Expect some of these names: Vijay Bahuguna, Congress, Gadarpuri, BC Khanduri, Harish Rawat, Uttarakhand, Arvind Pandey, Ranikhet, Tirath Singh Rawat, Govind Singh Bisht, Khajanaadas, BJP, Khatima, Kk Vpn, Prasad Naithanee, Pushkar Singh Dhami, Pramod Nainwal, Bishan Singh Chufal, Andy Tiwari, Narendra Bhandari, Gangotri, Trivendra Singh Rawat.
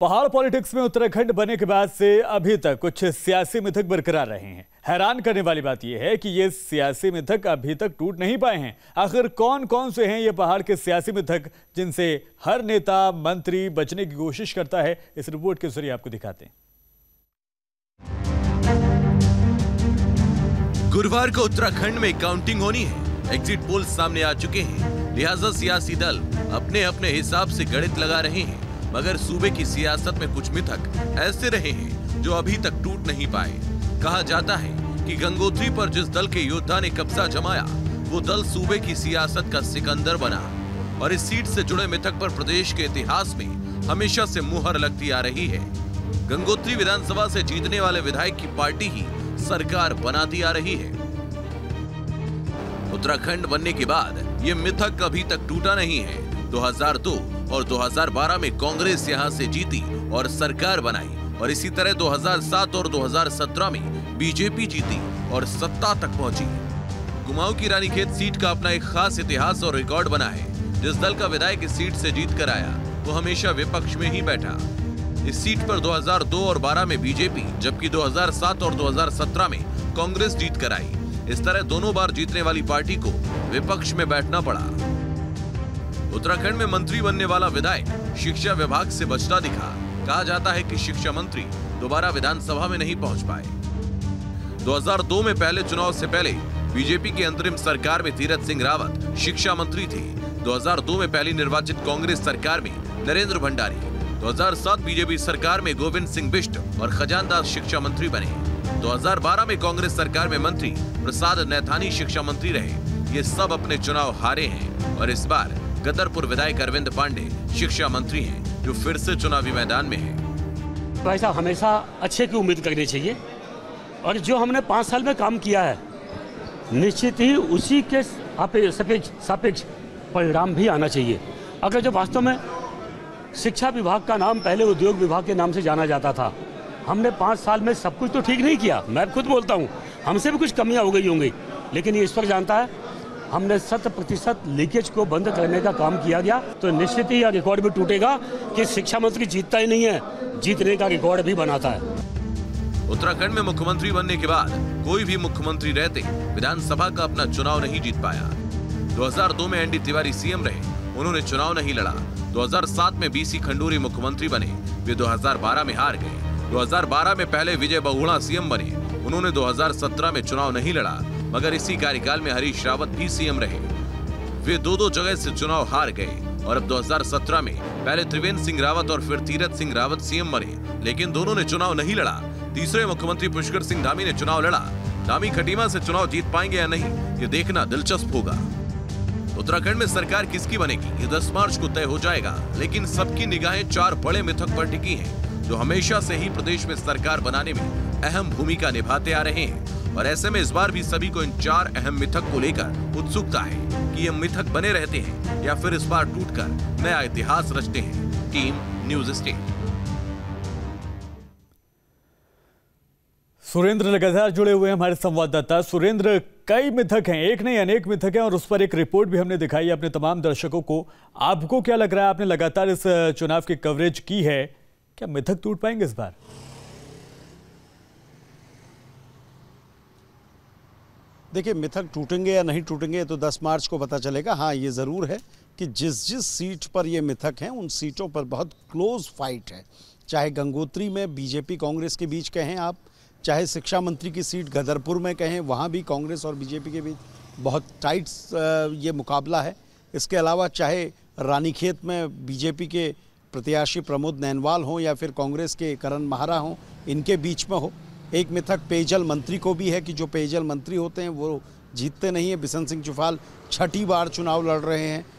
पहाड़ पॉलिटिक्स में उत्तराखंड बने के बाद से अभी तक कुछ सियासी मिथक बरकरार रहे हैं। हैरान करने वाली बात यह है कि ये सियासी मिथक अभी तक टूट नहीं पाए हैं। आखिर कौन कौन से हैं ये पहाड़ के सियासी मिथक जिनसे हर नेता मंत्री बचने की कोशिश करता है, इस रिपोर्ट के जरिए आपको दिखाते हैं। गुरुवार को उत्तराखंड में काउंटिंग होनी है। एग्जिट पोल सामने आ चुके हैं, लिहाजा सियासी दल अपने अपने हिसाब से गणित लगा रहे हैं। मगर सूबे की सियासत में कुछ मिथक ऐसे रहे हैं जो अभी तक टूट नहीं पाए। कहा जाता है कि गंगोत्री पर जिस दल के योद्धा ने कब्जा जमाया वो दल सूबे की सियासत का सिकंदर बना और इस सीट से जुड़े मिथक पर प्रदेश के इतिहास में हमेशा से मुहर लगती आ रही है। गंगोत्री विधानसभा से जीतने वाले विधायक की पार्टी ही सरकार बनाती आ रही है। उत्तराखंड बनने के बाद ये मिथक अभी तक टूटा नहीं है। 2002 और 2012 में कांग्रेस यहां से जीती और सरकार बनाई और इसी तरह 2007 और 2017 में बीजेपी जीती और सत्ता तक पहुंची। कुमाऊं की रानीखेत सीट का अपना एक खास इतिहास और रिकॉर्ड बना है। जिस दल का विधायक इस सीट से जीत कर आया वो हमेशा विपक्ष में ही बैठा। इस सीट पर 2002 और 12 में बीजेपी जबकि 2007 और 2017 में कांग्रेस जीत कर आई। इस तरह दोनों बार जीतने वाली पार्टी को विपक्ष में बैठना पड़ा। उत्तराखंड में मंत्री बनने वाला विधायक शिक्षा विभाग से बचता दिखा। कहा जाता है कि शिक्षा मंत्री दोबारा विधानसभा में नहीं पहुंच पाए। 2002 में पहले चुनाव से पहले बीजेपी की अंतरिम सरकार में तीरथ सिंह रावत शिक्षा मंत्री थे। 2002 में पहली निर्वाचित कांग्रेस सरकार में नरेंद्र भंडारी, 2007 बीजेपी सरकार में गोविंद सिंह बिष्ट और खजानदास शिक्षा मंत्री बने। 2012 में कांग्रेस सरकार में मंत्री प्रसाद नैथानी शिक्षा मंत्री रहे। ये सब अपने चुनाव हारे हैं और इस बार गदरपुर विधायक अरविंद पांडे शिक्षा मंत्री हैं, जो फिर से चुनावी मैदान में हैं। भाई साहब हमेशा अच्छे की उम्मीद करनी चाहिए और जो हमने 5 साल में काम किया है निश्चित ही उसी के सापेक्ष परिणाम भी आना चाहिए। अगर जो वास्तव में शिक्षा विभाग का नाम पहले उद्योग विभाग के नाम से जाना जाता था, हमने 5 साल में सब कुछ तो ठीक नहीं किया। मैं खुद बोलता हूँ हमसे भी कुछ कमियाँ हो गई होंगी, लेकिन ये ईश्वर जानता है हमने 100% लीकेज को बंद करने का काम किया गया। तो निश्चित ही यह रिकॉर्ड भी टूटेगा कि शिक्षा मंत्री जीतता ही नहीं है, जीतने का रिकॉर्ड भी बनाता है। उत्तराखंड में मुख्यमंत्री बनने के बाद कोई भी मुख्यमंत्री रहते विधानसभा का अपना चुनाव नहीं जीत पाया। 2002 में एंडी तिवारी सीएम रहे, उन्होंने चुनाव नहीं लड़ा। 2007 में बीसी खंडूरी मुख्यमंत्री बने, वे 2012 में हार गए। 2012 में पहले विजय बहुगुणा सीएम बने, उन्होंने 2017 में चुनाव नहीं लड़ा। मगर इसी कार्यकाल में हरीश रावत भी सीएम रहे, वे 2-2 जगह से चुनाव हार गए। और अब 2017 में पहले त्रिवेंद्र सिंह रावत और फिर तीरथ सिंह रावत सीएम बने, लेकिन दोनों ने चुनाव नहीं लड़ा। तीसरे मुख्यमंत्री पुष्कर सिंह धामी ने चुनाव लड़ा। धामी खटीमा से चुनाव जीत पाएंगे या नहीं, ये देखना दिलचस्प होगा। उत्तराखंड में सरकार किसकी बनेगी ये 10 मार्च को तय हो जाएगा। लेकिन सबकी निगाहें 4 बड़े मिथक पर टिकी है जो हमेशा से ही प्रदेश में सरकार बनाने में अहम भूमिका निभाते आ रहे हैं। और ऐसे में इस बार भी सभी को इन 4 अहम मिथक को लेकर उत्सुकता है कि ये मिथक बने रहते हैं या फिर इस बार टूटकर नया इतिहास रचते हैं। Team news state. सुरेंद्र लगातार जुड़े हुए हमारे संवाददाता। सुरेंद्र, कई मिथक हैं, एक नहीं अनेक मिथक हैं और उस पर एक रिपोर्ट भी हमने दिखाई अपने तमाम दर्शकों को। आपको क्या लग रहा है, आपने लगातार इस चुनाव की कवरेज की है, क्या मिथक टूट पाएंगे इस बार? देखिए, मिथक टूटेंगे या नहीं टूटेंगे तो 10 मार्च को पता चलेगा। हाँ, ये ज़रूर है कि जिस सीट पर ये मिथक हैं उन सीटों पर बहुत क्लोज फाइट है। चाहे गंगोत्री में बीजेपी कांग्रेस के बीच कहें आप, चाहे शिक्षा मंत्री की सीट गदरपुर में कहें, वहाँ भी कांग्रेस और बीजेपी के बीच बहुत टाइट ये मुकाबला है। इसके अलावा चाहे रानीखेत में बीजेपी के प्रत्याशी प्रमोद नैनवाल हों या फिर कांग्रेस के करण महारा हों, इनके बीच में हो। एक मिथक पेयजल मंत्री को भी है कि जो पेयजल मंत्री होते हैं वो जीतते नहीं है। बिशन सिंह चुफाल छठी बार चुनाव लड़ रहे हैं,